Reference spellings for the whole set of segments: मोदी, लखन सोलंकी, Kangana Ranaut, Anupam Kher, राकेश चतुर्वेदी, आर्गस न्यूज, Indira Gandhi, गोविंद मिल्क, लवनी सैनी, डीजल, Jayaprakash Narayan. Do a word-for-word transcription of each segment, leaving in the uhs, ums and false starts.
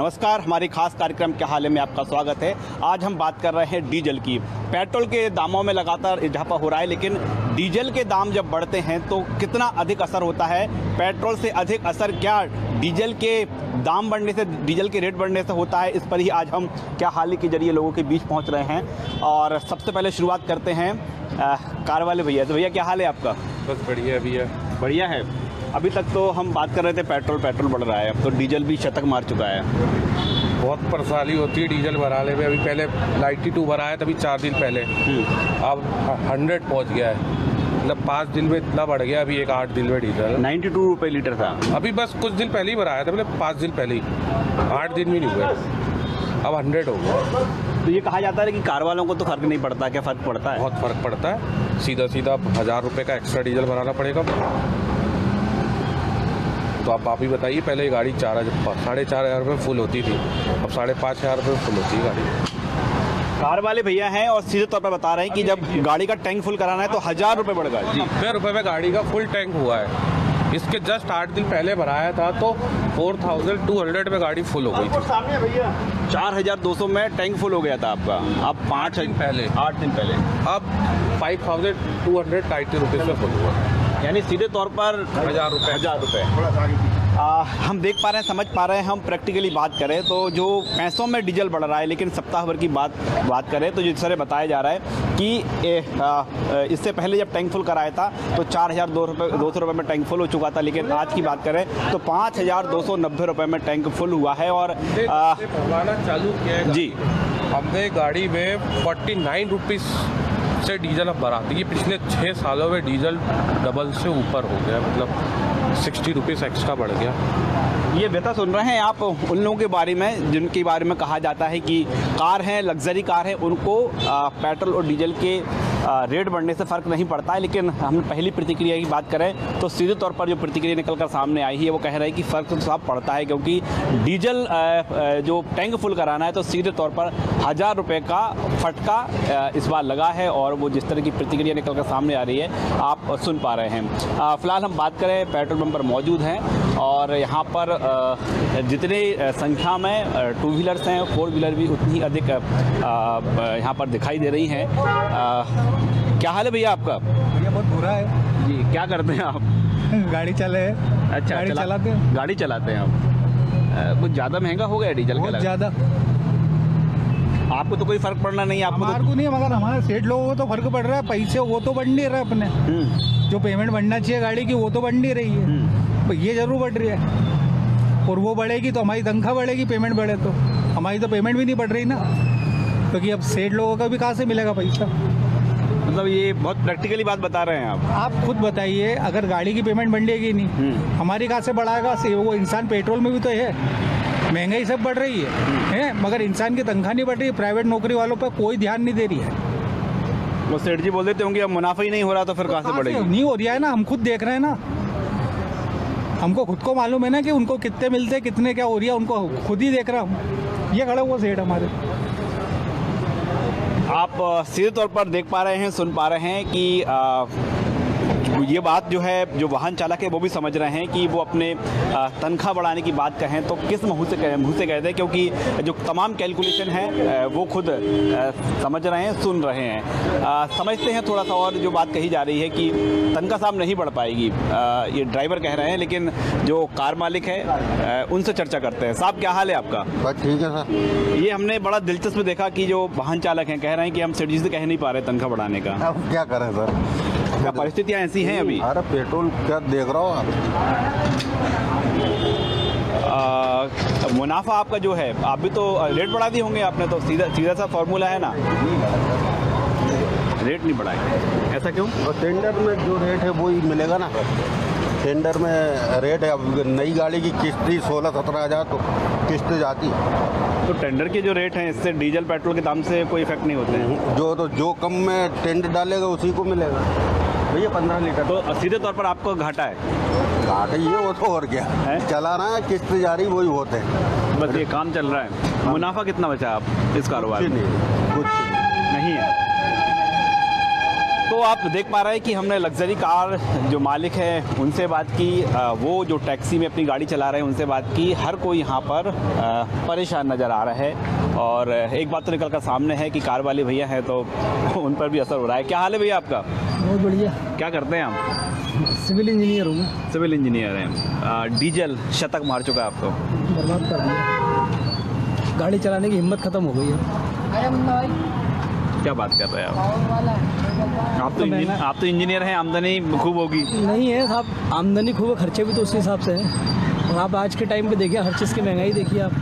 नमस्कार, हमारे खास कार्यक्रम के हाल में आपका स्वागत है। आज हम बात कर रहे हैं डीजल की। पेट्रोल के दामों में लगातार इजाफा हो रहा है, लेकिन डीजल के दाम जब बढ़ते हैं तो कितना अधिक असर होता है? पेट्रोल से अधिक असर क्या डीजल के दाम बढ़ने से, डीजल के रेट बढ़ने से होता है? इस पर ही आज हम क्या हाल के जरिए लोगों के बीच पहुँच रहे हैं। और सबसे पहले शुरुआत करते हैं कार वाले भैया। तो भैया क्या हाल है आपका? बस बढ़िया भैया, बढ़िया है। अभी तक तो हम बात कर रहे थे पेट्रोल पेट्रोल बढ़ रहा है, अब तो डीजल भी शतक मार चुका है। बहुत परेशानी होती है डीजल भराने में। अभी पहले नाइन्टी टू भरा है तभी चार दिन पहले, अब हंड्रेड पहुंच गया है। मतलब पाँच दिन में इतना बढ़ गया, अभी एक आठ दिन में डीजल नाइन्टी टू रुपये लीटर था। अभी बस कुछ दिन पहले ही भराया था, मतलब पाँच दिन पहले ही, आठ दिन भी नहीं हुआ, अब हंड्रेड हो गया। तो ये कहा जाता है कि कार वालों को तो फर्क नहीं पड़ता। क्या फर्क पड़ता है? बहुत फर्क पड़ता है। सीधा सीधा हज़ार रुपये का एक्स्ट्रा डीजल भराना पड़ेगा। तो आप आप ही बताइए, पहले ये गाड़ी चार हज़ार साढ़े चार हज़ार रुपये फुल होती थी, अब साढ़े पाँच हज़ार रुपये फुल होती है गाड़ी। कार वाले भैया हैं और सीधे तौर पर बता रहे हैं कि जब गाड़ी का टैंक फुल कराना है तो हज़ार रुपये बढ़ गया। नब्बे रुपये में गाड़ी का फुल टैंक हुआ है। इसके जस्ट आठ दिन पहले भराया था तो फोर थाउजेंड टू हंड्रेड में गाड़ी फुल हो गई थी। भैया चार हज़ार दो सौ में टैंक फुल हो गया था आपका, अब पाँच दिन पहले, आठ दिन पहले अब five thousand two hundred ninety rupees में फुल हुआ, यानी सीधे तौर पर हज़ार रुपये हज़ार रुपये आ, हम देख पा रहे हैं, समझ पा रहे हैं। हम प्रैक्टिकली बात करें तो जो पैसों में डीजल बढ़ रहा है, लेकिन सप्ताह भर की बात बात करें तो जिस तरह बताया जा रहा है कि ए, आ, इससे पहले जब टैंक फुल कराया था तो चार हज़ार दो रुपये दो सौ रुपये में टैंक फुल हो चुका था, लेकिन आज की बात करें तो पाँच हज़ार दो सौ नब्बे रुपये में टैंक फुल हुआ है। और आ, चालू किया जी, हमने गाड़ी में फोर्टी नाइन रुपीज़ से डीजल अब बढ़ाते हैं। पिछले छः सालों में डीजल डबल से ऊपर हो गया, मतलब सिक्सटी रुपीज़ एक्स्ट्रा बढ़ गया। ये बेटा सुन रहे हैं आप उन लोगों के बारे में जिनके बारे में कहा जाता है कि कार हैं, लग्जरी कार हैं, उनको पेट्रोल और डीजल के रेट बढ़ने से फ़र्क नहीं पड़ता है। लेकिन हम पहली प्रतिक्रिया की बात करें तो सीधे तौर पर जो प्रतिक्रिया निकल कर सामने आई है वो कह रहे हैं कि फ़र्क तो साफ पड़ता है, क्योंकि डीजल जो टैंक फुल कराना है तो सीधे तौर पर हज़ार रुपये का फटका इस बार लगा है। और वो जिस तरह की प्रतिक्रिया निकल कर सामने आ रही है आप सुन पा रहे हैं। फ़िलहाल हम बात करें, पेट्रोल पम्प पर मौजूद हैं और यहाँ पर जितने संख्या में टू व्हीलर्स हैं, फोर व्हीलर भी उतनी ही अधिक यहाँ पर दिखाई दे रही हैं। क्या हाल है भैया आपका? भैया बहुत बुरा है जी। क्या करते हैं आप? गाड़ी चले। अच्छा, गाड़ी चला, चलाते हैं। गाड़ी चलाते हैं आप। कुछ ज़्यादा महंगा हो गया डीजल का? ज़्यादा। आपको तो कोई फर्क पड़ना नहीं, आपको हमारे तो... को नहीं, मगर हमारे सेठ लोगों को तो फर्क पड़ रहा है। पैसे वो तो बढ़ नहीं रहा, अपने जो पेमेंट बढ़ना चाहिए गाड़ी की वो तो बढ़ नहीं रही है, ये जरूर बढ़ रही है। और वो बढ़ेगी तो हमारी तनख्वाह बढ़ेगी, पेमेंट बढ़े तो हमारी तो पेमेंट भी नहीं बढ़ रही ना, क्योंकि अब सेठ लोगों का भी कहाँ से मिलेगा पैसा। मतलब ये बहुत प्रैक्टिकली बात बता रहे हैं आप। आप खुद बताइए, अगर गाड़ी की पेमेंट बढ़ेगी नहीं, हमारी कहाँ से बढ़ाएगा? वो इंसान पेट्रोल में भी तो है, महंगाई सब बढ़ रही है, है? मगर इंसान की तनख्वाह नहीं बढ़ रही। प्राइवेट नौकरी वालों पर कोई ध्यान नहीं दे रही है। वो सेठ जी बोल देते होंगे अब मुनाफा ही नहीं हो रहा तो फिर कहाँ से बढ़ेगी? नहीं हो रहा है ना, हम खुद देख रहे हैं ना, हमको खुद को मालूम है ना कि उनको कितने मिलते हैं, कितने क्या हो रही है, उनको खुद ही देख रहा हूँ। ये खड़ा हुआ सेठ हमारे, आप सीधे तौर पर देख पा रहे हैं, सुन पा रहे हैं कि आ, ये बात जो है जो वाहन चालक है वो भी समझ रहे हैं कि वो अपने तनख्वाह बढ़ाने की बात कहें तो किस मुँह से कहें मुँह से कहते हैं, क्योंकि जो तमाम कैलकुलेशन है वो खुद समझ रहे हैं, सुन रहे हैं। आ, समझते हैं थोड़ा सा। और जो बात कही जा रही है कि तनख्वाह साहब नहीं बढ़ पाएगी, आ, ये ड्राइवर कह रहे हैं, लेकिन जो कार मालिक है उनसे चर्चा करते हैं। साहब क्या हाल है आपका? बस ठीक है सर। ये हमने बड़ा दिलचस्प देखा कि जो वाहन चालक हैं कह रहे हैं कि हम सीधी से कह नहीं पा रहे तनख्वाह बढ़ाने का। अब क्या करें सर, क्या परिस्थितियाँ ऐसी हैं अभी? अरे पेट्रोल क्या देख रहा हो आप, मुनाफा आपका जो है, आप भी तो रेट बढ़ा दिए होंगे आपने, तो सीधा सीधा सा फॉर्मूला है ना, रेट नहीं बढ़ाएंगे। ऐसा क्यों? और टेंडर में जो रेट है वो ही मिलेगा ना, टेंडर में रेट है। अब नई गाड़ी की किस्ती सोलह सत्रह हज़ार तो किस्त जाती, तो टेंडर के जो रेट हैं इससे डीजल पेट्रोल के दाम से कोई इफेक्ट नहीं होते हैं। जो तो जो कम में टेंडर डालेगा उसी को मिलेगा भैया पंद्रह लीटर, तो सीधे तौर पर आपको घाटा है। घाटा ये वो तो और क्या है, चला रहा है, किस्त जारी वही होते हैं, बस ये काम चल रहा है। मुनाफा कितना बचा आप इस कारोबार में? कुछ नहीं है। तो आप देख पा रहे हैं कि हमने लग्जरी कार जो मालिक हैं उनसे बात की, वो जो टैक्सी में अपनी गाड़ी चला रहे हैं उनसे बात की। हर कोई यहाँ पर परेशान नज़र आ रहा है और एक बात तो निकल कर सामने है कि कार वाले भैया हैं तो उन पर भी असर हो रहा है। क्या हाल है भैया आपका? बहुत बढ़िया। क्या करते हैं आप? सिविल इंजीनियर हूँ मैं। सिविल इंजीनियर हैं। डीजल शतक मार चुका है आपको, बर्बाद कर दिया। गाड़ी चलाने की हिम्मत खत्म हो गई है। क्या बात कर रहे हैं आप? आप तो इंजीनियर आप तो इंजीनियर हैं, आमदनी खूब होगी। नहीं है साहब, आमदनी खूब है, खर्चे भी तो उसी हिसाब से हैं। और आप आज के टाइम पे देखिए, हर चीज़ की महंगाई देखिए आप,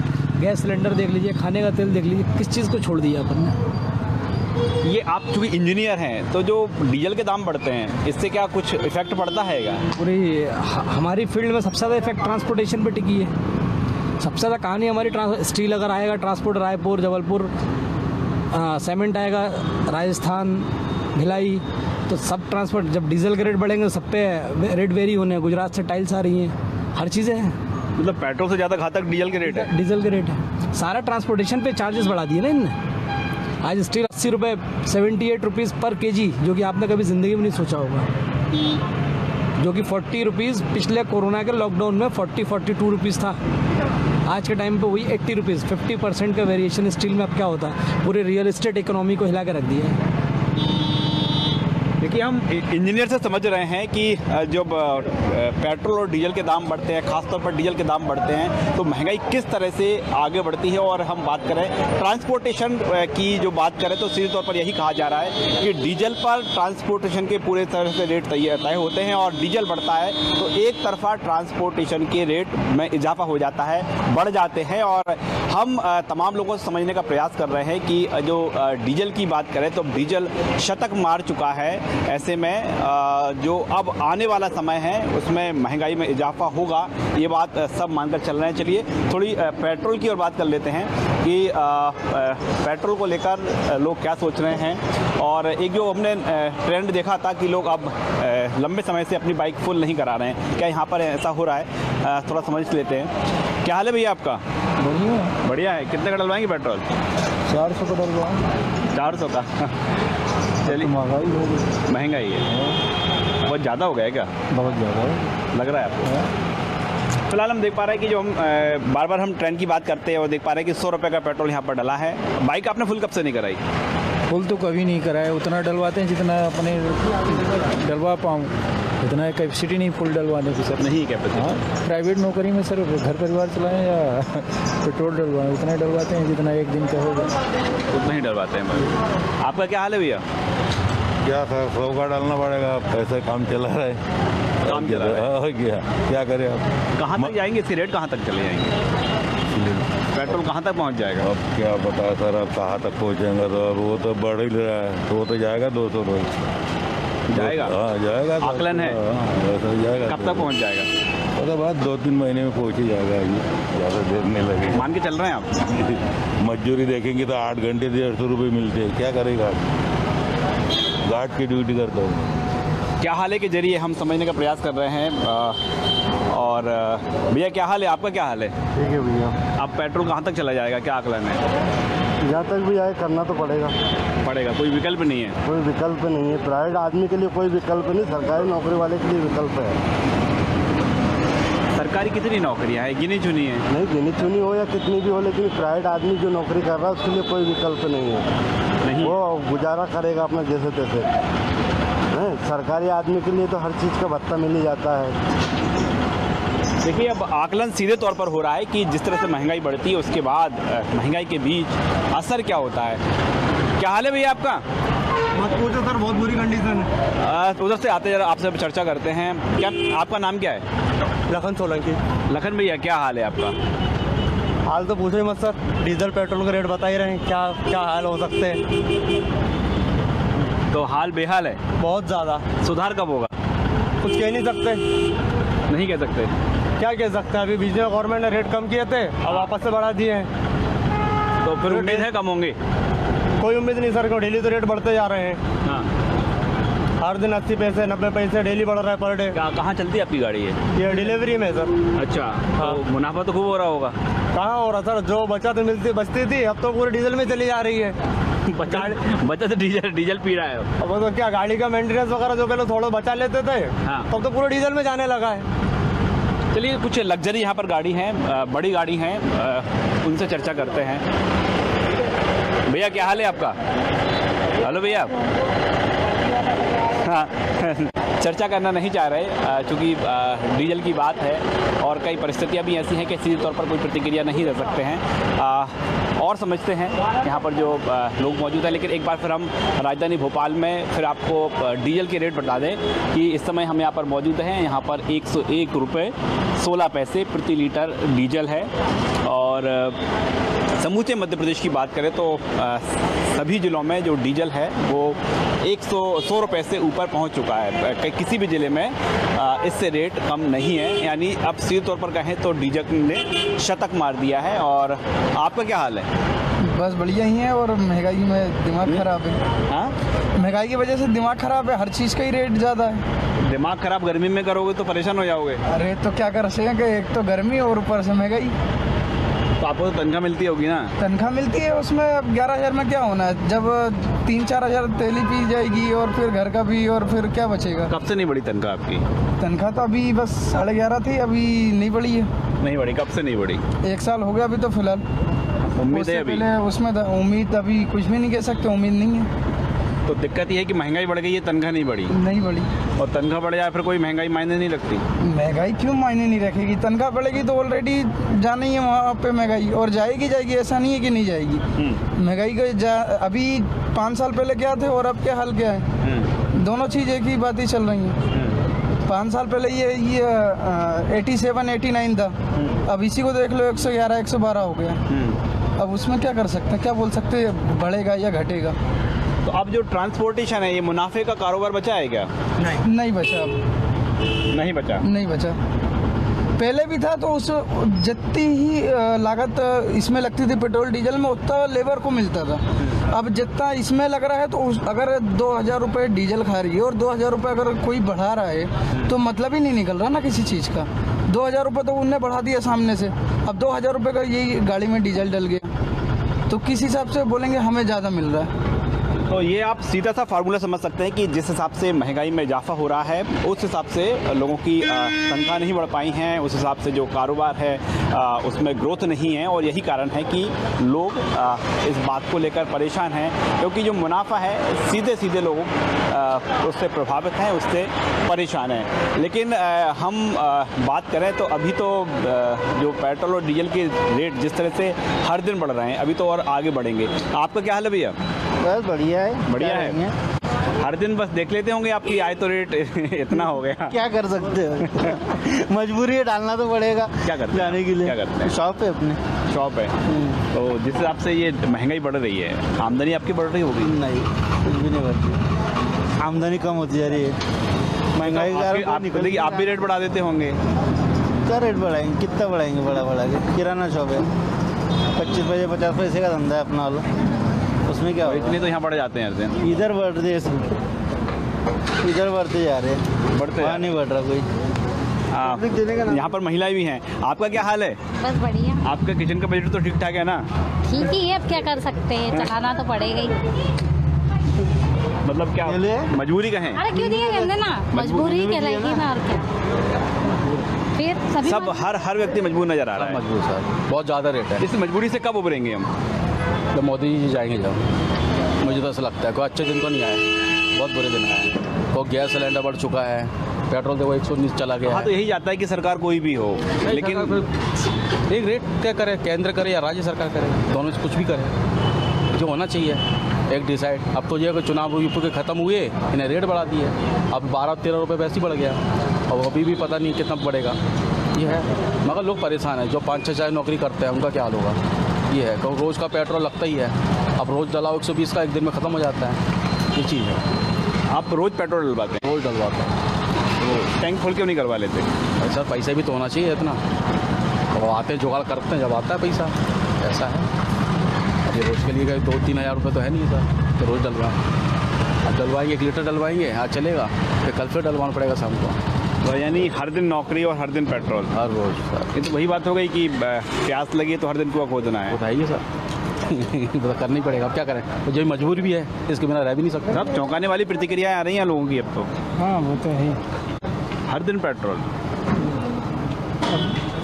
गैस सिलेंडर देख लीजिए, खाने का तेल देख लीजिए, किस चीज़ को छोड़ दिया अपन ने। ये आप चूँकि इंजीनियर हैं तो जो डीजल के दाम बढ़ते हैं इससे क्या कुछ इफेक्ट पड़ता है? पूरी हमारी फील्ड में सबसे ज़्यादा इफेक्ट ट्रांसपोर्टेशन पर टिकी है। सबसे ज़्यादा कहानी हमारी स्टील अगर आएगा, ट्रांसपोर्ट रायपुर जबलपुर, सीमेंट आएगा राजस्थान भिलाई, तो सब ट्रांसपोर्ट। जब डीजल के रेट बढ़ेंगे तो सब पे रेट वेरी होने हैं। गुजरात से टाइल्स आ रही हैं, हर चीज़ें हैं। मतलब पेट्रोल से ज़्यादा घातक डीजल के रेट है। डीजल के रेट है, सारा ट्रांसपोर्टेशन पे चार्जेस बढ़ा दिए ना इनने। आज स्टील अस्सी रुपये सेवेंटी एट रुपीज़ पर के जी, जो कि आपने कभी ज़िंदगी में नहीं सोचा होगा, जो कि फोर्टी रुपीज़ पिछले कोरोना के लॉकडाउन में फोर्टी फोर्टी टू रुपीज़ था। आज के टाइम पे वही अस्सी रुपीज़, फिफ्टी परसेंट का वेरिएशन स्टील में अब क्या होता है, पूरे रियल एस्टेट इकोनॉमी को हिला के रख दिया है। देखिए, हम इंजीनियर से समझ रहे हैं कि जब पेट्रोल और डीजल के दाम बढ़ते हैं, खासतौर पर डीजल के दाम बढ़ते हैं, तो महंगाई किस तरह से आगे बढ़ती है। और हम बात करें ट्रांसपोर्टेशन की, जो बात करें तो सीधे तौर पर यही कहा जा रहा है कि डीजल पर ट्रांसपोर्टेशन के पूरे तरह से रेट तय होते हैं और डीजल बढ़ता है तो एक तरफा ट्रांसपोर्टेशन के रेट में इजाफा हो जाता है, बढ़ जाते हैं। और हम तमाम लोगों से समझने का प्रयास कर रहे हैं कि जो डीजल की बात करें तो डीजल शतक मार चुका है, ऐसे में जो अब आने वाला समय है उसमें महंगाई में इजाफा होगा, ये बात सब मानकर चल रहे हैं। चलिए थोड़ी पेट्रोल की और बात कर लेते हैं कि पेट्रोल को लेकर लोग क्या सोच रहे हैं। और एक जो हमने ट्रेंड देखा था कि लोग अब लंबे समय से अपनी बाइक फुल नहीं करा रहे हैं, क्या यहाँ पर ऐसा हो रहा है? थोड़ा समझ लेते हैं। क्या हाल है भैया आपका? बढ़िया बढ़िया है। कितने का डलवाएंगे पेट्रोल? चार सौ का डलवाएंगे। चार सौ का? चलिए, महंगाई महंगाई है, बहुत ज़्यादा हो गया क्या? बहुत ज़्यादा लग रहा है आपको? फिलहाल हम देख पा रहे हैं कि जो हम बार बार हम ट्रेन की बात करते हैं और देख पा रहे हैं कि सौ रुपये का पेट्रोल यहाँ पर डला है। बाइक आपने फुल कब से नहीं कराई? फुल तो कभी नहीं कराया, उतना डलवाते हैं जितना अपने डलवा पाऊँ, इतना कैपेसिटी नहीं फुल डलवाने की सर। नहीं कैपेसिटी? हाँ, प्राइवेट नौकरी में सर घर परिवार चलाएं या पेट्रोल डलवाएं, उतना ही डलवाते हैं जितना एक दिन का होगा, उतना ही डलवाते हैं। आपका क्या हाल है भैया? क्या सर, सौ का डालना पड़ेगा, पैसा काम चला रहा है, काम चला रहा है, क्या क्या करें आप? कहाँ तक जाएंगे इसके रेट, कहाँ तक चले जाएंगे? पेट्रोल कहाँ तक पहुँच जाएगा? अब क्या पता सर, अब कहाँ तक पहुँचेंगे? तो अब वो तो बढ़ ही रहा है, तो वो तो जाएगा दो सौ रोज जाएगा। हाँ जाएगा, आकलन है जाएगा। कब तक पहुंच जाएगा? उसके बाद दो तीन महीने में पहुँच ही जाएगा, ज़्यादा देर नहीं लगेगी। मान के चल रहे हैं आप? मजदूरी देखेंगे तो आठ घंटे डेढ़ सौ रुपये मिलते हैं, क्या करेगा? गार्ड की ड्यूटी करता हूँ। क्या हाल है के जरिए हम समझने का प्रयास कर रहे हैं। और भैया क्या हाल है आपका? क्या हाल है? ठीक है भैया। अब पेट्रोल कहाँ तक चला जाएगा, क्या आकलन है? जहाँ तक भी आए करना तो पड़ेगा पड़ेगा कोई विकल्प नहीं है? कोई विकल्प नहीं है, प्राइवेट आदमी के लिए कोई विकल्प नहीं, सरकारी नौकरी वाले के लिए विकल्प है। सरकारी कितनी नौकरियाँ हैं? गिनी चुनी है? नहीं, गिनी चुनी हो या कितनी भी हो, लेकिन प्राइवेट आदमी जो नौकरी कर रहा है उसके लिए कोई विकल्प नहीं है, नहीं वो गुजारा करेगा अपना जैसे तैसे। नहीं, सरकारी आदमी के लिए तो हर चीज़ का भत्ता मिल ही जाता है। देखिए, अब आकलन सीधे तौर पर हो रहा है कि जिस तरह से महंगाई बढ़ती है उसके बाद महंगाई के बीच असर क्या होता है। क्या हाल है भैया आपका? मत पूछो सर, बहुत बुरी कंडीशन है। उधर से आते जरा आपसे चर्चा करते हैं। क्या आपका नाम क्या है? लखन सोलंकी। लखन भैया क्या हाल है आपका? हाल तो पूछो ही मत सर, डीजल पेट्रोल का रेट बता ही रहे हैं, क्या क्या हाल हो सकते हैं। तो हाल बेहाल है बहुत ज़्यादा। सुधार कब होगा? कुछ कह नहीं सकते। नहीं कह सकते? क्या कह सकते हैं? अभी बीच में गवर्नमेंट ने रेट कम किए थे, अब वापस से बढ़ा दिए हैं, तो फिर उम्मीद है कम होंगे? कोई उम्मीद नहीं सर, क्यों डेली तो रेट बढ़ते जा रहे हैं। हाँ, हर दिन अस्सी पैसे नब्बे पैसे डेली बढ़ रहा है पर डे। कहाँ चलती है आपकी गाड़ी? है ये डिलीवरी में सर। अच्छा, हाँ तो मुनाफा तो खूब हो रहा होगा? कहाँ हो रहा सर, जो बचत मिलती बचती थी अब तो पूरे डीजल में चली जा रही है। बचा से डीजल डीजल पी रहा है। अब तो क्या गाड़ी का मेंटेनेंस वगैरह जो पहले थोड़ा बचा लेते थे, हाँ। तब तो पूरे डीजल में जाने लगा है। चलिए कुछ लग्जरी यहाँ पर गाड़ी है, बड़ी गाड़ी है, उनसे चर्चा करते हैं। भैया क्या हाल है आपका? हेलो भैया। हाँ चर्चा करना नहीं चाह रहे क्योंकि डीजल की बात है और कई परिस्थितियां भी ऐसी हैं कि सीधे तौर पर कोई प्रतिक्रिया नहीं दे सकते हैं। आ, और समझते हैं यहाँ पर जो लोग मौजूद हैं। लेकिन एक बार फिर हम राजधानी भोपाल में फिर आपको डीजल के रेट बता दें कि इस समय हम यहाँ पर मौजूद हैं। यहाँ पर एक सौ एक रुपये सोलह पैसे प्रति लीटर डीजल है। और समूचे मध्य प्रदेश की बात करें तो सभी ज़िलों में जो डीजल है वो एक सौ सौ रुपये से ऊपर पहुंच चुका है। किसी भी ज़िले में इससे रेट कम नहीं है, यानी अब सीधे तौर पर कहें तो डीजल ने शतक मार दिया है। और आपका क्या हाल है? बस बढ़िया ही है और महंगाई में दिमाग खराब है। हाँ महंगाई की वजह से दिमाग खराब है, हर चीज़ का ही रेट ज़्यादा है। दिमाग खराब गर्मी में करोगे तो परेशान हो जाओगे। अरे तो क्या कर सकेंगे, एक तो गर्मी और ऊपर से महंगाई। तो आपको तो तनख्वाह मिलती होगी ना? तनख्वाह मिलती है, उसमें अब ग्यारह हज़ार में क्या होना है जब तीन चार हज़ार तेली पी जाएगी और फिर घर का भी, और फिर क्या बचेगा। कब से नहीं बढ़ी तनख्वाह आपकी? तनख्वाह तो अभी बस साढ़े ग्यारह थी, अभी नहीं बढ़ी है। नहीं बढ़ी? कब से नहीं बढ़ी? एक साल हो गया अभी तो फिलहाल। उम्मीद है अभी? उसमें उम्मीद अभी कुछ भी नहीं कह सकते, उम्मीद नहीं है। तो दिक्कत यह है कि महंगाई बढ़ गई है, तनख्वाह नहीं बढ़ी। नहीं बढ़ी। और तनख्वाह बढ़ जाए फिर कोई महंगाई मायने नहीं रखती। महंगाई क्यों मायने नहीं रखेगी? तनख्वाह बढ़ेगी तो ऑलरेडी जाना ही है वहाँ पे महंगाई, और जाएगी जाएगी, ऐसा नहीं है कि नहीं जाएगी। महंगाई का जा, अभी पाँच साल पहले क्या थे और अब क्या हाल क्या है, दोनों चीज़ एक ही बात ही चल रही है। पाँच साल पहले ये ये एटी सेवन एटी नाइन था, अब इसी को देख लो एक सौ ग्यारह एक सौ बारह हो गया। अब उसमें क्या कर सकते हैं, क्या बोल सकते हैं, बढ़ेगा या घटेगा। तो अब जो ट्रांसपोर्टेशन है ये मुनाफे का कारोबार बचा है क्या? नहीं नहीं बचा। अब नहीं बचा? नहीं बचा। पहले भी था तो उस जितनी ही लागत इसमें लगती थी पेट्रोल डीजल में उतना लेबर को मिलता था। अब जितना इसमें लग रहा है तो उस, अगर दो हज़ार रुपये डीजल खा रही है और दो हज़ार रुपये अगर कोई बढ़ा रहा है तो मतलब ही नहीं निकल रहा ना किसी चीज़ का। दो हज़ार रुपये तो उनने बढ़ा दिया सामने से, अब दो हज़ार रुपये का यही गाड़ी में डीजल डल गया तो किस हिसाब से बोलेंगे हमें ज़्यादा मिल रहा है। तो ये आप सीधा सा फार्मूला समझ सकते हैं कि जिस हिसाब से महंगाई में इजाफा हो रहा है उस हिसाब से लोगों की तनख्वाह नहीं बढ़ पाई हैं, उस हिसाब से जो कारोबार है उसमें ग्रोथ नहीं है। और यही कारण है कि लोग इस बात को लेकर परेशान हैं क्योंकि जो मुनाफा है सीधे सीधे लोग उससे प्रभावित हैं, उससे परेशान हैं। लेकिन हम बात करें तो अभी तो जो पेट्रोल और डीजल के रेट जिस तरह से हर दिन बढ़ रहे हैं अभी तो और आगे बढ़ेंगे। आपका क्या हाल है भैया? बस बढ़िया है, बढ़िया है। हर दिन बस देख लेते होंगे आपकी आय तो रेट इतना हो गया, क्या कर सकते हो मजबूरी है, डालना तो पड़ेगा। क्या करते हैं के लिए? क्या करते हैं? शॉप है अपने, शॉप है। तो जिस हिसाब से ये महंगाई बढ़ रही है आमदनी आपकी बढ़ रही होगी? नहीं कुछ भी नहीं बढ़ती, आमदनी कम होती जा रही है महंगाई का। आप देखिए आप भी रेट बढ़ा देते होंगे? क्या रेट बढ़ाएंगे, कितना बढ़ाएंगे, बड़ा बढ़ा के किराना शॉप है, पच्चीस पैसे पचास पैसे का धंधा है अपना वाला, उसमें क्या इतने तो यहाँ बढ़ जाते हैं। इधर बढ़ते इधर बढ़ते जा रहे हैं, बढ़ते यहाँ नहीं बढ़ रहा कोई। यहाँ पर महिलाएं भी हैं। आपका क्या हाल है? बस बढ़िया। आपका किचन का बजट तो ठीक ठाक है ना? ठीक ही है, अब क्या कर सकते हैं, चलाना तो पड़ेगा ही। मतलब क्या मजबूरी कहें? अरे क्यों नहीं कहते ना, मजबूरी कहलाएगी ना। और क्या फिर सभी सब हर हर व्यक्ति मजबूर नजर आ रहा है। मजबूर सर बहुत ज़्यादा रेट है। इस मजबूरी से कब उभरेंगे हम? तो मोदी जी जाएंगे जब, मुझे तो ऐसा लगता है। कोई अच्छे दिन को नहीं आए, बहुत बुरे दिन आए। वो गैस सिलेंडर बढ़ चुका है, पेट्रोल देखो एक सौ उन्नीस चला गया। हाँ तो यही जाता है कि सरकार कोई भी हो, लेकिन एक रेट क्या करे, केंद्र करे या राज्य सरकार करे, दोनों से कुछ भी करे जो होना चाहिए एक डिसाइड। अब तो ये कि चुनाव यूपी के ख़त्म हुए, इन्हें रेट बढ़ा दिए, अब बारह तेरह रुपये वैसे ही बढ़ गया और अभी भी पता नहीं कितना बढ़ेगा। ये है मगर लोग परेशान हैं, जो पाँच छः हज़ार नौकरी करते हैं उनका क्या हाल होगा। ये है क्योंकि रोज़ का पेट्रोल लगता ही है, अब रोज़ डलाओ एक सौ बीस का एक दिन में ख़त्म हो जाता है। ये चीज़ है, आप रोज़ पेट्रोल डलवाते हैं? रोज़ डलवाते हैं। टैंक फुल क्यों नहीं करवा लेते? सर पैसा भी तो होना चाहिए इतना, और आते जुगाड़ करते हैं जब आता है पैसा, ऐसा है। अब रोज़ के लिए गए दो तीन हज़ार रुपये तो है नहीं सर, तो रोज़ डलवाएँ। अब डलवाएंगे एक लीटर डलवाएंगे, हाँ चलेगा, फिर कल फिर डलवाना पड़ेगा शाम को। तो यानी हर दिन नौकरी और हर दिन पेट्रोल हर रोज़। ये तो वही बात हो गई कि प्यास लगी तो हर दिन कुआं खोदना है। बताइए सर करना ही पड़ेगा, अब क्या करें, तो जो मजबूर भी है इसके बिना रह भी नहीं सकते। अब चौंकाने वाली प्रतिक्रियाएं आ रही हैं लोगों की अब तो। हाँ वो तो है, हर दिन पेट्रोल,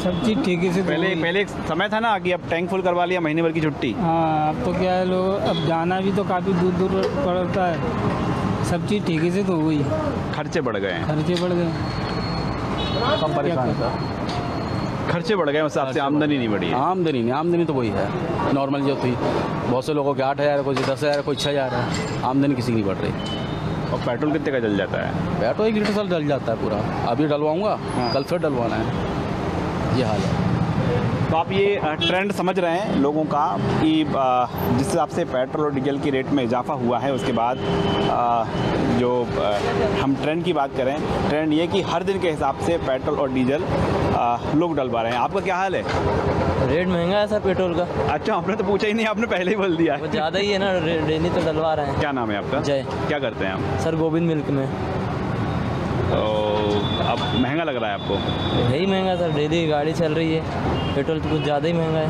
सब चीज़ ठीक से। पहले पहले एक समय था ना कि अब टैंक फुल करवा लिया, महीने भर की छुट्टी। हाँ अब तो क्या है, लोग अब जाना भी तो काफ़ी दूर दूर पड़ता है, सब चीज़ ठीक से तो हो गई, खर्चे बढ़ गए हैं, खर्चे बढ़ गए खर्चे बढ़ गए उस हिसाब से आमदनी नहीं बढ़ी है। आमदनी नहीं, आमदनी तो वही है नॉर्मल जो थी, बहुत से लोगों के आठ हज़ार कोई दस हज़ार कोई छः हज़ार है, आमदनी किसी की नहीं बढ़ रही। और पेट्रोल कितने का जल जाता है? पेट्रोल एक लीटर साल जल जाता है पूरा, अभी डलवाऊंगा हाँ। कल फिर डलवाना है, ये हाल है। तो आप ये ट्रेंड समझ रहे हैं लोगों का कि जिस हिसाब से पेट्रोल और डीजल की रेट में इजाफा हुआ है, उसके बाद जो हम ट्रेंड की बात करें, ट्रेंड ये कि हर दिन के हिसाब से पेट्रोल और डीजल लोग डलवा रहे हैं। आपका क्या हाल है? रेट महंगा है सर पेट्रोल का। अच्छा आपने तो पूछा ही नहीं, आपने पहले ही बोल दिया है। ज़्यादा ही है ना, डेली तो डलवा रहे हैं। क्या नाम है आपका? जय। क्या करते हैं आप? सर गोविंद मिल्क में। तो अब महंगा लग रहा है आपको? यही महंगा सर, डेली गाड़ी चल रही है, पेट्रोल तो कुछ ज़्यादा ही महंगा है।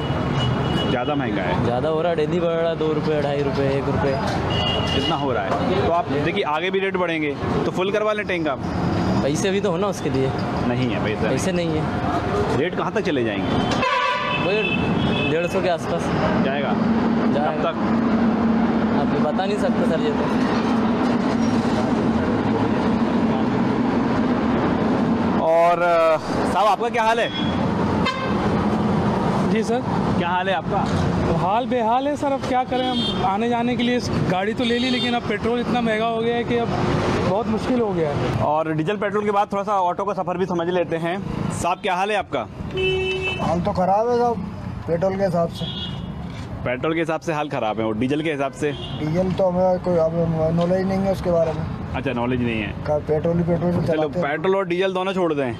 ज़्यादा महंगा है? ज़्यादा हो रहा है, डेली बढ़ रहा है, दो रुपये ढाई रुपये एक रुपये इतना हो रहा है। तो आप देखिए आगे भी रेट बढ़ेंगे, तो फुल करवा लें टैंक आप। पैसे भी तो हो ना उसके लिए। नहीं है पैसा, पैसे नहीं है। रेट कहाँ तक चले जाएंगे? वही डेढ़ सौ के आसपास जाएगा, जाएगा। अब तक आप बता नहीं सकते सर ये तो। और साहब आपका क्या हाल है? जी सर। क्या हाल है आपका? तो हाल बेहाल है सर, अब क्या करें, हम आने जाने के लिए गाड़ी तो ले ली, लेकिन अब पेट्रोल इतना महंगा हो गया है कि अब बहुत मुश्किल हो गया है। और डीजल पेट्रोल के बाद थोड़ा सा ऑटो का सफ़र भी समझ लेते हैं। साहब क्या हाल है आपका? हाल तो ख़राब है साहब, पेट्रोल के हिसाब से। पेट्रोल के हिसाब से हाल ख़राब है, और डीजल के हिसाब से? डीजल तो हमें कोई अब नॉलेज नहीं है उसके बारे में। अच्छा नॉलेज नहीं है, पेट्रोल ही पेट्रोल। चलो पेट्रोल और डीजल दोनों छोड़ दें,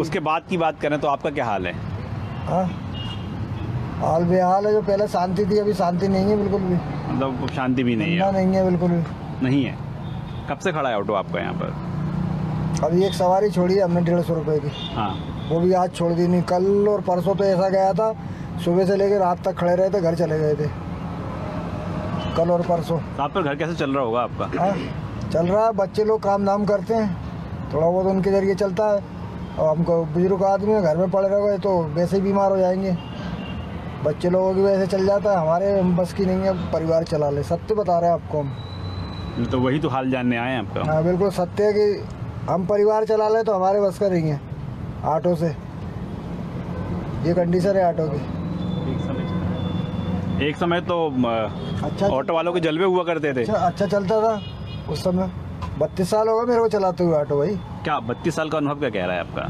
उसके बाद की बात करें तो आपका क्या हाल है? हाँ हाल बेहाल है, जो पहले शांति थी अभी शांति नहीं है बिल्कुल भी, मतलब शांति भी नहीं है। नहीं है बिल्कुल भी नहीं है। कब से खड़ा है ऑटो आपका यहाँ पर? अभी एक सवारी छोड़ी हमने डेढ़ सौ रुपये की, हाँ वो भी आज छोड़ दी नहीं, कल और परसों पे ऐसा गया था, सुबह से लेकर रात तक खड़े रहे थे, घर चले गए थे कल और परसों। आप पर घर कैसे चल रहा होगा आपका? हाँ चल रहा है, बच्चे लोग काम धाम करते हैं, थोड़ा बहुत उनके जरिए चलता है, और हमको बुजुर्ग आदमी घर में पड़े रहोगे तो वैसे ही बीमार हो जाएंगे, बच्चे लोगों की वजह से चल जाता है, हमारे बस की नहीं है परिवार चला ले। सत्य बता रहे हैं आपको हम, तो वही तो हाल जानने आए हैं आपका। हाँ बिल्कुल सत्य है कि हम परिवार चला ले तो हमारे बस का नहीं है, ऑटो से ये कंडीशन है ऑटो की। एक समय तो अच्छा ऑटो वालों के जलवे हुआ करते थे। अच्छा, अच्छा चलता था उस समय, बत्तीस साल हो गए मेरे को चलाते हुए ऑटो। भाई क्या बत्तीस साल का अनुभव क्या कह रहा है आपका?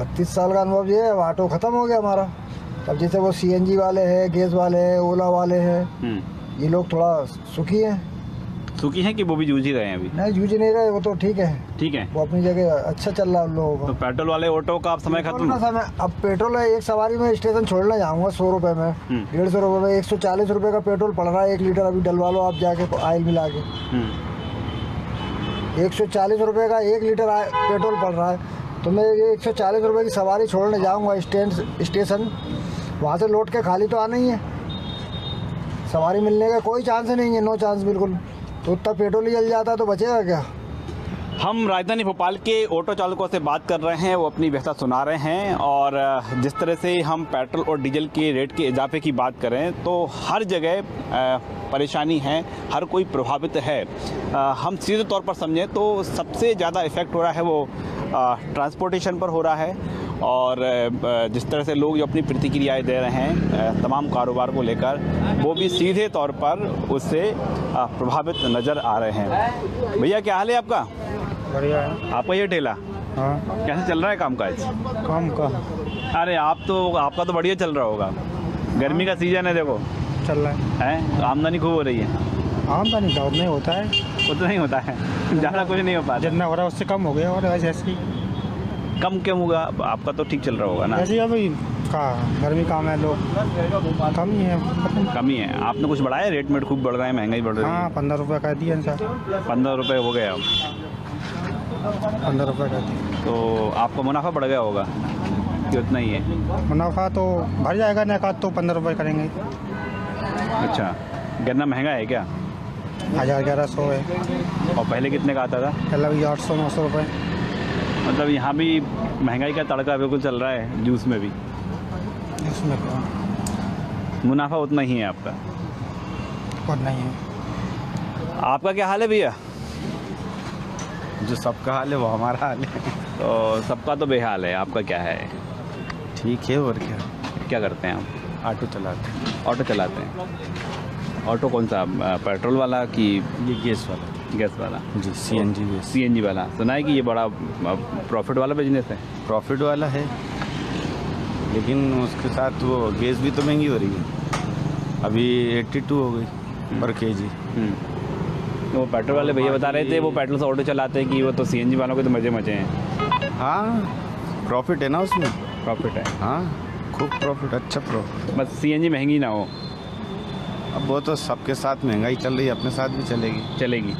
बत्तीस साल का अनुभव ये है, ऑटो खत्म हो गया हमारा। अब जैसे वो सी एन जी वाले है, गैस वाले है, ओला वाले है, ये लोग थोड़ा सुखी है। सुखी हैं कि वो भी जूझ ही रहे हैं अभी? नहीं जूझ नहीं रहे, वो तो ठीक है, ठीक है वो अपनी जगह अच्छा चल रहा है लोगों का। तो पेट्रोल वाले ऑटो का आप समय खत्म समय, अब पेट्रोल है एक सवारी में स्टेशन छोड़ना जाऊँगा सौ रुपए में, डेढ़ सौ रुपये में, एक सौ चालीस रुपये का पेट्रोल पड़ रहा है एक लीटर, अभी डलवा लो आप जाके ऑयल मिला के, एक सौ चालीस रुपये का एक लीटर पेट्रोल पड़ रहा है, तो मैं ये एक सौ चालीस रुपये की सवारी छोड़ने जाऊँगा स्टैंड स्टेशन, वहाँ से लौट के खाली तो आना ही है, सवारी मिलने का कोई चांस नहीं है, नो चांस बिल्कुल, तो तब पेट्रोल ही जल जाता तो बचेगा क्या। हम राजधानी भोपाल के ऑटो चालकों से बात कर रहे हैं, वो अपनी व्यथा सुना रहे हैं। और जिस तरह से हम पेट्रोल और डीजल के रेट के इजाफे की बात करें तो हर जगह परेशानी है, हर कोई प्रभावित है। हम सीधे तौर पर समझें तो सबसे ज़्यादा इफ़ेक्ट हो रहा है वो ट्रांसपोर्टेशन पर हो रहा है, और जिस तरह से लोग जो अपनी प्रतिक्रियाएं दे रहे हैं तमाम कारोबार को लेकर, वो भी सीधे तौर पर उससे प्रभावित नज़र आ रहे हैं। भैया क्या हाल है आपका? बढ़िया है। आपका ये ठेला हाँ कैसे चल रहा है कामकाज? काम का अरे आप तो आपका तो बढ़िया चल रहा होगा, गर्मी का सीज़न है देखो चल रहा है, है? आमदनी खूब हो रही है? आमदनी का उतना ही होता है, उतना ही होता है, ज़्यादा कुछ नहीं हो पाता, जितना हो रहा है उससे कम हो गया। और ऐसी कम क्यों होगा? आपका तो ठीक चल रहा होगा ना? ऐसे अभी का गर्मी काम है, लोग कम ही है, कम ही है। आपने कुछ बढ़ाया रेट में? खूब बढ़ रहा है, महंगाई बढ़ रही है। हाँ पंद्रह रुपये का दिया सर, पंद्रह रुपये हो गए, अब पंद्रह रुपये का दिया तो आपका मुनाफा बढ़ गया होगा कि उतना ही है? मुनाफा तो बढ़ जाएगा, नकाद तो पंद्रह रुपये करेंगे। अच्छा, गन्ना महंगा है क्या? हज़ार ग्यारह सौ है। और पहले कितने का आता था? पहले भी आठ सौ नौ सौ रुपये। मतलब यहाँ भी महंगाई का तड़का बिल्कुल चल रहा है, जूस में भी। जूस में मुनाफा उतना ही है आपका? उतना ही है। आपका क्या हाल है भैया? जो सबका हाल है वो हमारा हाल है। तो सबका तो बेहाल है, आपका क्या है? ठीक है। और क्या क्या करते हैं आप? ऑटो चलाते हैं। ऑटो चलाते हैं। ऑटो कौन सा, पेट्रोल वाला कि ये गैस वाला? गैस वाला जी, सीएनजी। तो, सीएनजी वाला सुना है कि ये बड़ा प्रॉफिट वाला बिजनेस है। प्रॉफिट वाला है, लेकिन उसके साथ वो गैस भी तो महंगी हो रही है। अभी एट्टी टू हो गई पर के जी। वो पेट्रोल वाले भैया बता रहे थे वो पेट्रोल से ऑटो चलाते हैं कि वो तो सीएनजी वालों के तो मजे मजे हैं। हाँ, प्रॉफिट है ना, उसमें प्रॉफिट है। हाँ, खूब प्रॉफिट, अच्छा प्रॉफिट। बस सीएनजी महंगी ना हो। अब वो तो सबके साथ महंगाई चल रही है, अपने साथ भी चलेगी चलेगी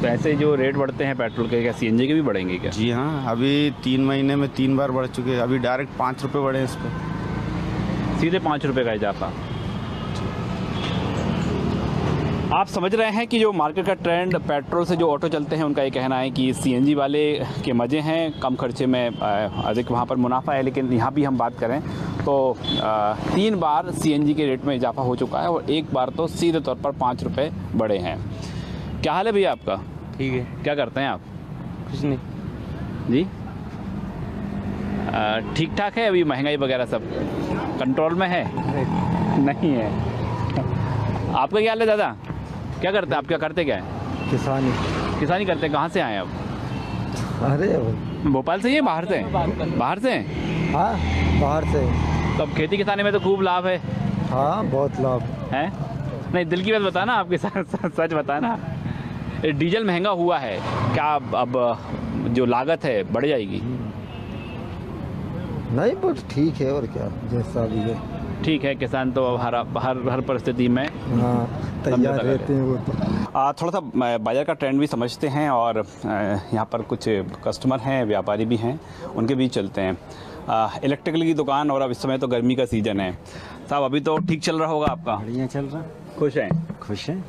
तो ऐसे जो रेट बढ़ते हैं पेट्रोल के, क्या सीएनजी के भी बढ़ेंगे क्या? जी हाँ, अभी तीन महीने में तीन बार बढ़ चुके हैं। अभी डायरेक्ट पाँच रुपये बढ़े हैं इस पर, सीधे पाँच रुपये का इजाफा। आप समझ रहे हैं कि जो मार्केट का ट्रेंड पेट्रोल से जो ऑटो चलते हैं उनका ये कहना है कि सीएनजी वाले के मज़े हैं, कम खर्चे में अधिक वहाँ पर मुनाफा है। लेकिन यहाँ भी हम बात करें तो तीन बार सीएनजी के रेट में इजाफा हो चुका है और एक बार तो सीधे तौर पर पाँच रुपये बढ़े हैं। क्या हाल है भैया आपका? ठीक है। क्या करते हैं आप? कुछ नहीं जी। ठीक ठाक है, अभी महंगाई वगैरह सब कंट्रोल में है? नहीं है। आपका क्या हाल है दादा? क्या करते हैं आप? क्या करते क्या है? किसानी। किसानी करते हैं। कहाँ से आए आप? अरे भोपाल से ही? बाहर से? बाहर से? हाँ, बाहर से। तो अब खेती किसानी में तो खूब लाभ है। हाँ, बहुत लाभ है। नहीं, दिल की बात बताना, आपके साथ सच बताना। डीजल महंगा हुआ है क्या? अब जो लागत है बढ़ जाएगी? नहीं, बस ठीक है। और क्या, जैसा भी है ठीक है। किसान तो अब हर हर हर परिस्थिति में तैयार रहते हैं। वो तो थोड़ा सा बाजार का ट्रेंड भी समझते हैं और यहाँ पर कुछ कस्टमर हैं, व्यापारी भी हैं, उनके बीच चलते हैं। इलेक्ट्रिकल की दुकान, और अब इस समय तो गर्मी का सीज़न है। साहब, अभी तो ठीक चल रहा होगा आपका? बढ़िया चल रहा। खुश हैं? खुश हैं।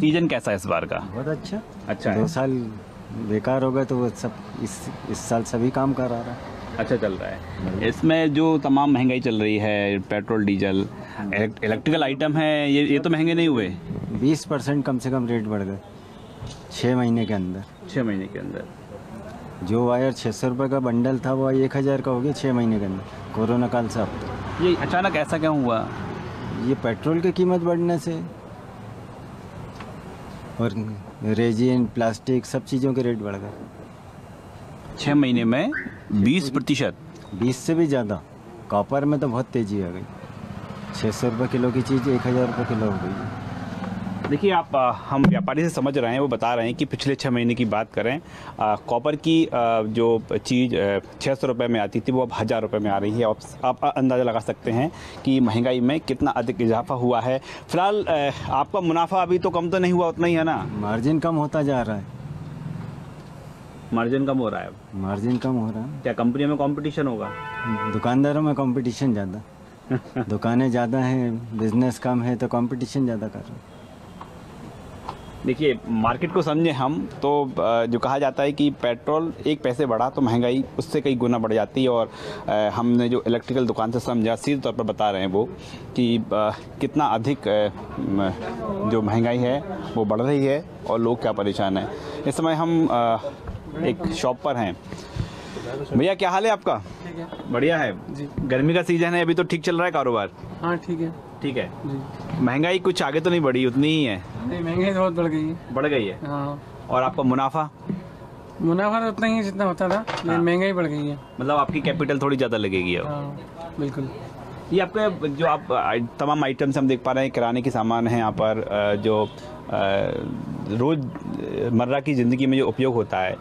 सीज़न कैसा है इस बार का? बहुत अच्छा। अच्छा, दो साल बेकार हो गए तो वो सब इस इस साल सभी काम कर रहा है, अच्छा चल रहा है। इसमें जो तमाम महंगाई चल रही है, पेट्रोल, डीजल, इलेक्ट्रिकल आइटम है, ये ये तो महंगे नहीं हुए? बीस परसेंट कम से कम रेट बढ़ गए छः महीने के अंदर। छः महीने के अंदर जो वायर छः सौ रुपये का बंडल था वो एक हज़ार का हो गया छः महीने के अंदर, कोरोना काल से अब। ये अचानक ऐसा क्यों हुआ? ये पेट्रोल की कीमत बढ़ने से और रेजिन, प्लास्टिक, सब चीज़ों के रेट बढ़ गए। छः महीने में बीस प्रतिशत? बीस से भी ज़्यादा। कॉपर में तो बहुत तेज़ी आ गई, छः सौ रुपये किलो की चीज़ एक हज़ार रुपये किलो हो गई। देखिए, आप आ, हम व्यापारी से समझ रहे हैं, वो बता रहे हैं कि पिछले छः महीने की बात करें, कॉपर की आ, जो चीज़ छः सौ रुपये में आती थी वो अब हज़ार रुपये में आ रही है। आप, आप अंदाज़ा लगा सकते हैं कि महंगाई में कितना अधिक इजाफा हुआ है। फिलहाल आपका मुनाफा अभी तो कम तो नहीं हुआ, उतना ही है ना? मार्जिन कम होता जा रहा है। मार्जिन कम हो रहा है? मार्जिन कम हो रहा है। क्या कंपनियों में कंपटीशन होगा? दुकानदारों में कंपटीशन ज़्यादा दुकानें ज़्यादा हैं, बिजनेस कम है, तो कंपटीशन ज़्यादा कर रहा है। देखिए, मार्केट को समझें हम तो, जो कहा जाता है कि पेट्रोल एक पैसे बढ़ा तो महंगाई उससे कई गुना बढ़ जाती है। और हमने जो इलेक्ट्रिकल दुकान से समझा, सीधे तौर पर बता रहे हैं वो कि कितना अधिक जो महंगाई है वो बढ़ रही है और लोग क्या परेशान हैं। इस समय हम एक शॉप पर हैं। भैया, क्या हाल है आपका? ठीक है। बढ़िया है जी। गर्मी का सीजन है, अभी तो ठीक चल रहा है कारोबार? हाँ, ठीक है। ठीक है जी। महंगाई कुछ आगे तो नहीं बढ़ी, उतनी ही है? नहीं, महंगाई बहुत बढ़ गई है। बढ़ गई है? हाँ। और आपका मुनाफा? मुनाफा तो उतना ही जितना होता था, लेकिन हाँ। महंगाई बढ़ गई है। मतलब आपकी कैपिटल थोड़ी ज़्यादा लगेगी अब? हाँ, बिल्कुल। ये आपके जो आप तमाम आइटम्स हम देख पा रहे हैं, किराने के सामान हैं यहाँ पर, जो रोज़मर्रा की ज़िंदगी में जो उपयोग होता है,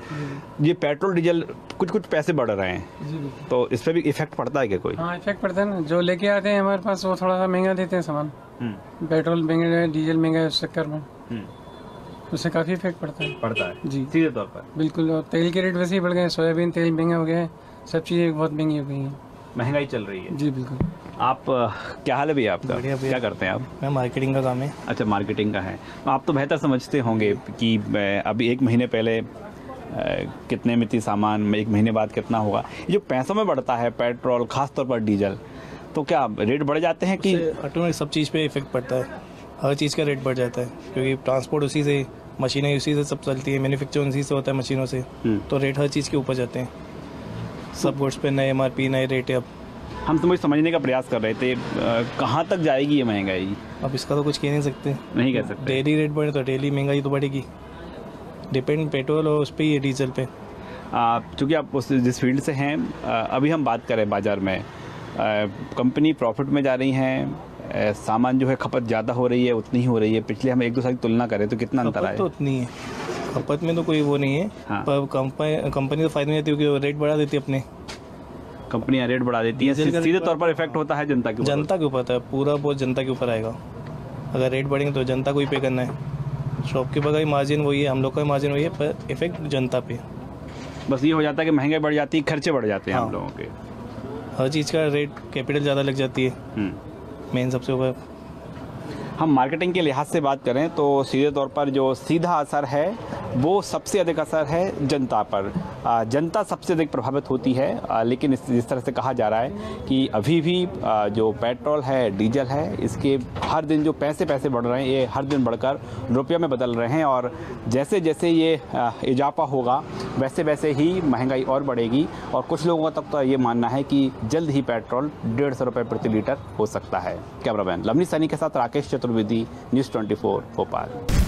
ये पेट्रोल डीजल कुछ कुछ पैसे बढ़ रहे हैं, तो इस पर भी इफेक्ट पड़ता है क्या कोई? हाँ, इफेक्ट पड़ता है ना। जो लेके आते हैं हमारे पास वो थोड़ा सा महंगा देते हैं सामान। पेट्रोल महंगा है, डीजल महंगा है, उस चक्कर में उससे काफ़ी इफेक्ट पड़ता है। पड़ता है जी, सीधे तौर पर। बिल्कुल। और तेल के रेट वैसे ही बढ़ गए, सोयाबीन तेल महंगा हो गया है, सब चीज़ें बहुत महंगी हो गई हैं। महंगाई चल रही है जी, बिल्कुल। आप क्या हाल है भैया आपका, क्या करते हैं आप? मैं मार्केटिंग का काम है। अच्छा, मार्केटिंग का है। आप तो बेहतर समझते होंगे कि अभी एक महीने पहले कितने में थी सामान, एक महीने बाद कितना होगा। ये जो पैसों में बढ़ता है पेट्रोल, खासतौर पर डीजल, तो क्या रेट बढ़ जाते हैं कि ऑटोमेटिक सब चीज़ पे इफेक्ट पड़ता है? हर चीज़ का रेट बढ़ जाता है क्योंकि ट्रांसपोर्ट उसी से, मशीनें उसी से सब चलती है, मैन्युफैक्चरिंग उसी से होता है मशीनों से, तो रेट हर चीज़ के ऊपर जाते हैं। सब गुड्स पे नए एम आर पी, नए रेट है। अब हम समझ समझने का प्रयास कर रहे थे कहाँ तक जाएगी ये महंगाई। अब इसका तो कुछ कह नहीं सकते, नहीं कह सकते। डेली रेट बढ़े तो डेली महंगाई तो बढ़ेगी, डिपेंड पेट्रोल और उस पर ही डीजल पे। चूँकि आप उस जिस फील्ड से हैं, अभी हम बात करें बाज़ार में, कंपनी प्रॉफिट में जा रही हैं, सामान जो है खपत ज़्यादा हो रही है, उतनी ही हो रही है। पिछले हम एक दो साल की तुलना करें तो कितना अंतर आया? तो उतनी है, खपत में तो कोई वो नहीं है। हाँ। पर कंपनी कंपनी तो फायदे में रहती है क्योंकि रेट बढ़ा देती है, अपने कंपनियाँ रेट बढ़ा देती हैं। सीधे तौर पर इफेक्ट होता है जनता के ऊपर, जनता के ऊपर पूरा बहुत जनता के ऊपर आएगा। अगर रेट बढ़ेंगे तो जनता को ही पे करना है। शॉपकीपर का ही मार्जिन वही है, हम लोग का ही मार्जिन वही है, पर इफेक्ट जनता पे। बस ये हो जाता है कि महंगाई बढ़ जाती है, खर्चे बढ़ जाते हैं। हाँ। हम लोगों के हर चीज़ का रेट, कैपिटल ज़्यादा लग जाती है मेन सबसे ऊपर। हम मार्केटिंग के लिहाज से बात करें तो सीधे तौर पर जो सीधा असर है वो सबसे अधिक असर है जनता पर। जनता सबसे अधिक प्रभावित होती है। लेकिन इस जिस तरह से कहा जा रहा है कि अभी भी जो पेट्रोल है, डीजल है, इसके हर दिन जो पैसे पैसे बढ़ रहे हैं, ये हर दिन बढ़कर रुपये में बदल रहे हैं। और जैसे जैसे ये इजाफा होगा वैसे वैसे ही महंगाई और बढ़ेगी। और कुछ लोगों का तब तो ये मानना है कि जल्द ही पेट्रोल डेढ़ सौ रुपये प्रति लीटर हो सकता है। कैमरामैन लवनी सैनी के साथ राकेश चतुर्वेदी, न्यूज़ चौबीस भोपाल।